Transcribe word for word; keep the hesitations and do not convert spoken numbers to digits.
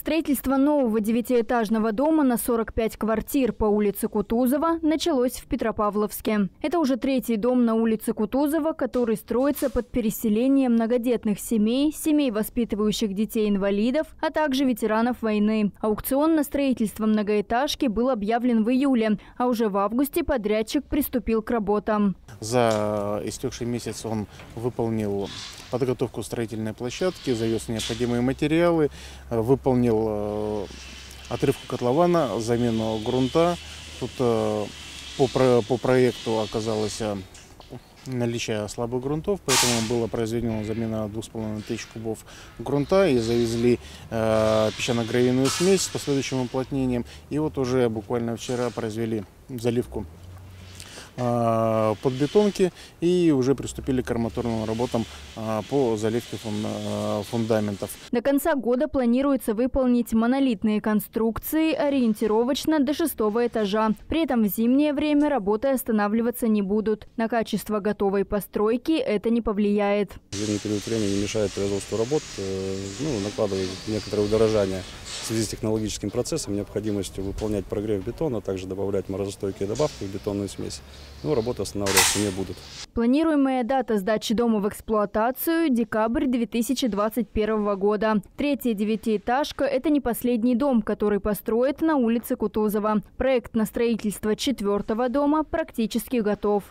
Строительство нового девятиэтажного дома на сорок пять квартир по улице Кутузова началось в Петропавловске. Это уже третий дом на улице Кутузова, который строится под переселение многодетных семей, семей, воспитывающих детей-инвалидов, а также ветеранов войны. Аукцион на строительство многоэтажки был объявлен в июле, а уже в августе подрядчик приступил к работам. За истекший месяц он выполнил подготовку строительной площадки, завез необходимые материалы, выполнил отрывку котлована, замену грунта. Тут по, про, по проекту оказалось наличие слабых грунтов, поэтому была произведена замена двух с половиной тысяч кубов грунта и завезли э, песчано-гравийную смесь с последующим уплотнением. И вот уже буквально вчера произвели заливку э, подбетонки и уже приступили к арматурным работам по заливке фундаментов. До конца года планируется выполнить монолитные конструкции ориентировочно до шестого этажа. При этом в зимнее время работы останавливаться не будут. На качество готовой постройки это не повлияет. Зимний период времени не мешает производству работ, ну, накладывает некоторые удорожания в связи с технологическим процессом, необходимостью выполнять прогрев бетона, также добавлять морозостойкие добавки в бетонную смесь. Но работы останавливаться не будут. Планируемая дата сдачи дома в эксплуатацию — декабрь две тысячи двадцать первого года. Третья девятиэтажка – это не последний дом, который построят на улице Кутузова. Проект на строительство четвертого дома практически готов.